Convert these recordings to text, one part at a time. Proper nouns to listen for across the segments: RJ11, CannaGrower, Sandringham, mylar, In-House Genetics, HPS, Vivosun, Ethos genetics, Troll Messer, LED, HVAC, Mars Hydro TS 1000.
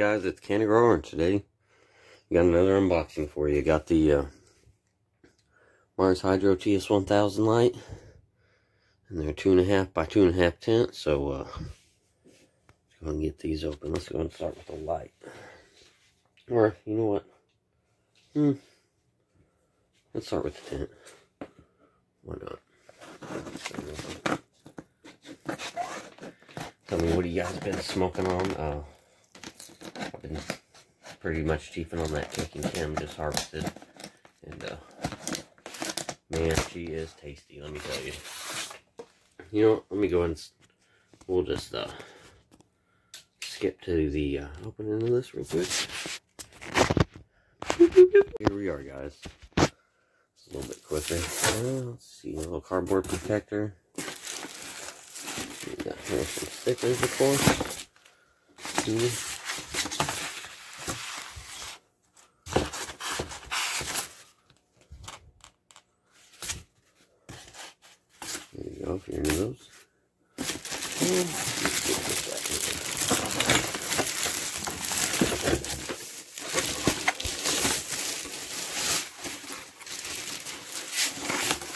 Guys, it's CannaGrower, and today we got another unboxing for you. Got the Mars Hydro TS 1000 light, and they're 2.5 by 2.5 tint. So let's go and get these open. Let's go and start with the light. Or you know what? Let's start with the tint. Why not? Tell me what you guys been smoking on. Been pretty much cheaping on that kicking cam just harvested, and man, she is tasty, let me tell you. You know, let me go and we'll just skip to the opening of this real quick. Here we are, guys. It's a little bit quicker. Let's see, a little cardboard protector. We got here some stickers, of course. See? If you're into those,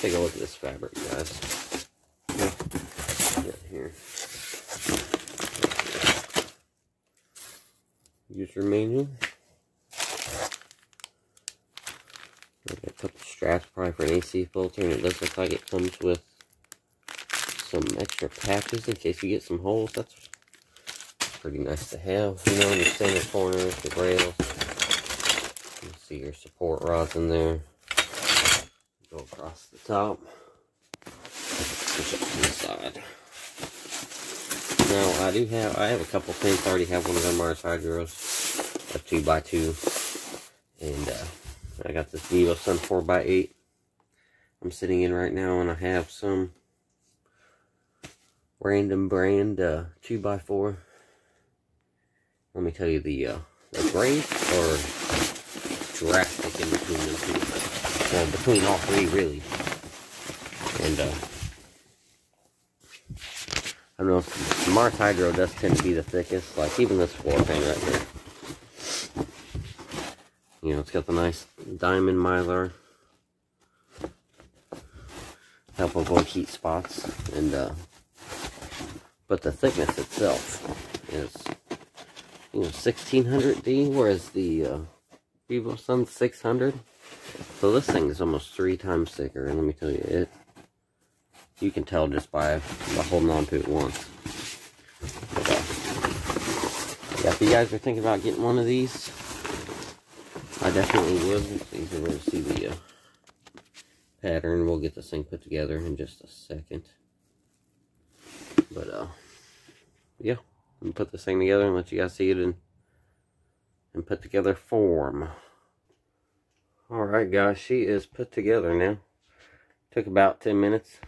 take a look at this fabric, guys. Get here. Use your manual. I got a couple straps, probably for an AC filter, and it does look like it comes with some extra patches in case you get some holes. That's pretty nice to have. You know, your center corners, the rails. You see your support rods in there. Go across the top. Push up to the side. Now I have a couple things. I already have one of them Mars Hydros, a 2x2, and I got this Vivosun 4x8. I'm sitting in right now, and I have some random brand 2x4. Let me tell you, the grades are drastic in between them two. Well, between all three, really. And I don't know if Mars Hydro does tend to be the thickest, like even this floor pan right here. You know, it's got the nice diamond mylar. Help avoid heat spots, and but the thickness itself is, you know, 1600D, whereas the Vivosun 600. So this thing is almost 3 times thicker, and let me tell you, you can tell just by holding on to it once. But, yeah, if you guys are thinking about getting one of these, I definitely would. You can really see the pattern. We'll get this thing put together in just a second. But, yeah, I'm gonna put this thing together and let you guys see it in put together form. Alright, guys, she is put together now. Took about 10 minutes,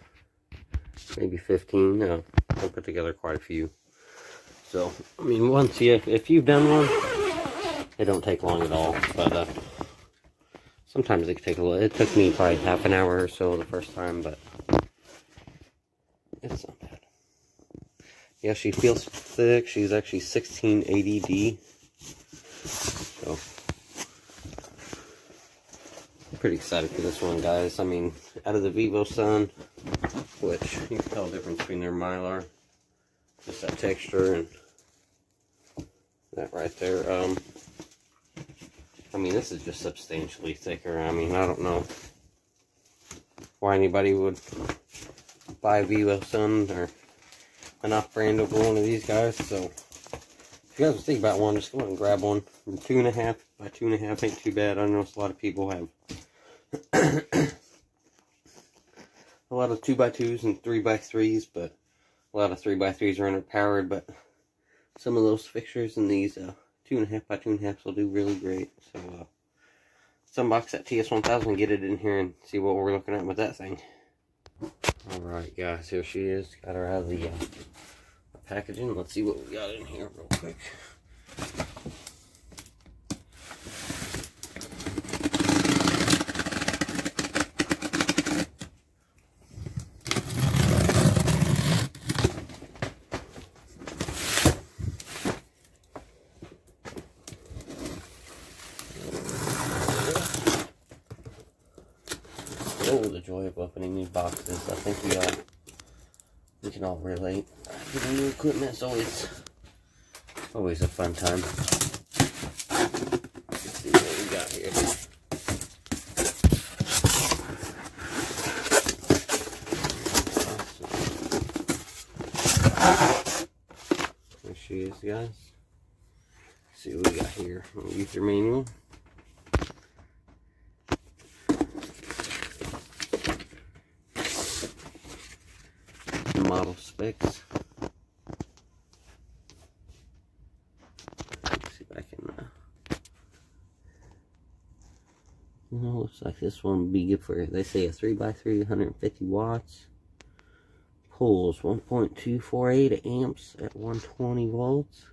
maybe 15. I put together quite a few. So, I mean, once you, if you've done one, it don't take long at all. But, sometimes it can take a little, it took me probably half an hour or so the first time, but it's not bad. Yeah, she feels thick. She's actually 1680D. So, I'm pretty excited for this one, guys. I mean, out of the Vivosun, which you can tell the difference between their mylar, just that texture and that right there. I mean, this is just substantially thicker. I mean, I don't know why anybody would buy Vivosun or an off-brand over one of these guys. So if you guys would think about one, just go ahead and grab one. 2.5 by 2.5 ain't too bad. I know a lot of people have a lot of 2x2s and 3x3s, but a lot of 3x3s are underpowered. But some of those fixtures in these 2.5 by 2.5s will do really great. So let's unbox that TS1000 and get it in here and see what we're looking at with that thing. Alright, guys, here she is. Got her out of the packaging. Let's see what we got in here real quick. Oh, the joy of opening new boxes. I think we can all relate. Getting new equipment is always a fun time. Let's see what we got here. Awesome. There she is, guys. Let's see what we got here. User manual. Model specs. Let's see if I can. No, looks like this one would be good for it. They say a 3x3, 150 watts. Pulls 1.248 amps at 120 volts.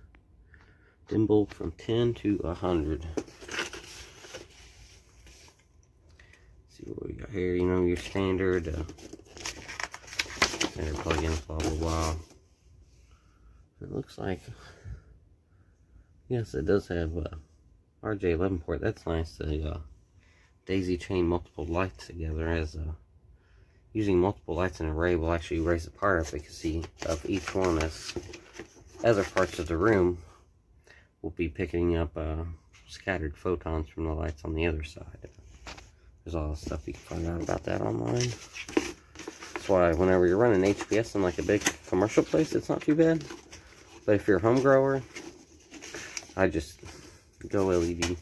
Dimbled from 10 to 100. Let's see what we got here. You know, your standard. Standard plug-in, blah blah blah. It looks like, yes, it does have a RJ11 port. That's nice. The daisy chain multiple lights together as using multiple lights in an array will actually raise the power efficacy of each one, as other parts of the room will be picking up scattered photons from the lights on the other side. There's all the stuff you can find out about that online. That's why whenever you're running HPS in like a big commercial place, it's not too bad. But if you're a home grower, I just go LED,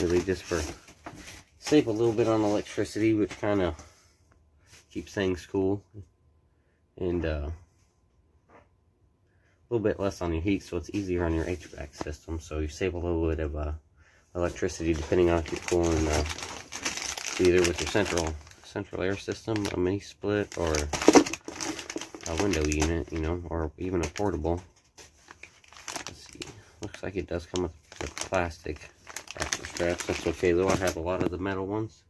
really just for save a little bit on electricity, which kind of keeps things cool, and a little bit less on your heat, so it's easier on your HVAC system. So you save a little bit of electricity, depending on if you're cooling either with your central air system, a mini split, or a window unit, you know, or even a portable. Let's see. Looks like it does come with plastic after straps. That's okay though. I have a lot of the metal ones.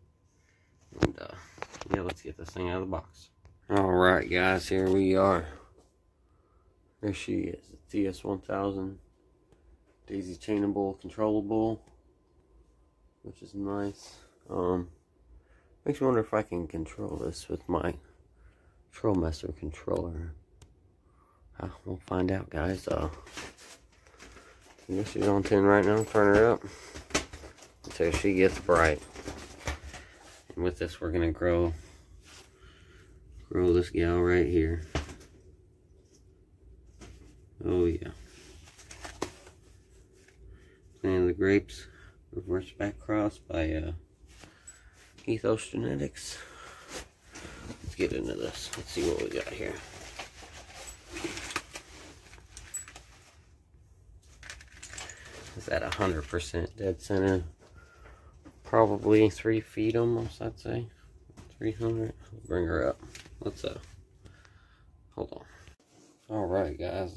And yeah, let's get this thing out of the box. Alright guys, here we are. There she is, the TS 1000. Daisy chainable, controllable, which is nice. Makes me wonder if I can control this with my Troll Messer controller. We'll find out, guys. I guess she's on 10 right now. Turn her up until she gets bright. And with this, we're gonna grow this gal right here. Oh yeah. Plant the grapes, reverse back cross by Ethos genetics. Let's get into this. Let's see what we got here. Is at 100% dead center. Probably 3 feet almost, I'd say. 300. Bring her up. Let's hold on. Alright guys.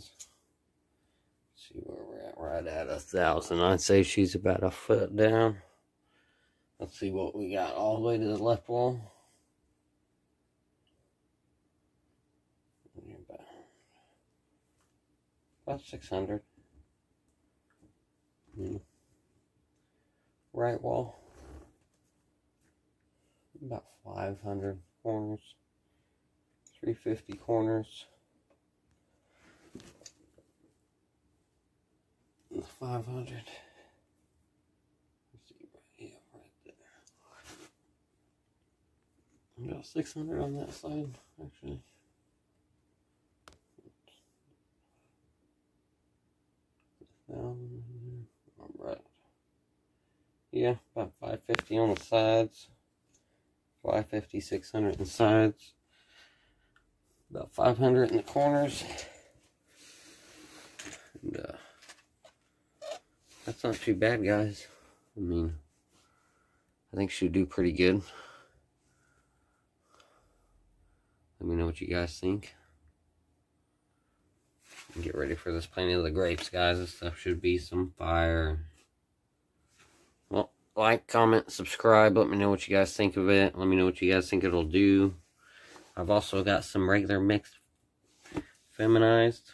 Let's see where we're at. Right at 1,000. I'd say she's about a foot down. Let's see what we got all the way to the left wall. About 600. Right wall. About 500 corners. 350 corners. 500. We got 600 on that side, actually. Alright. Yeah, about 550 on the sides. 550, 600 on the sides. About 500 in the corners. And, that's not too bad, guys. I mean, I think she'll do pretty good. Let me know what you guys think. And get ready for this planting of the grapes, guys. This stuff should be some fire. Well, like, comment, subscribe. Let me know what you guys think of it. Let me know what you guys think it'll do. I've also got some regular mixed feminized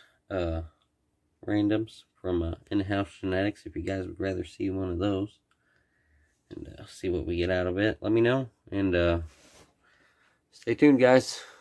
randoms from In-House Genetics. If you guys would rather see one of those. And see what we get out of it. Let me know. And Stay tuned, guys.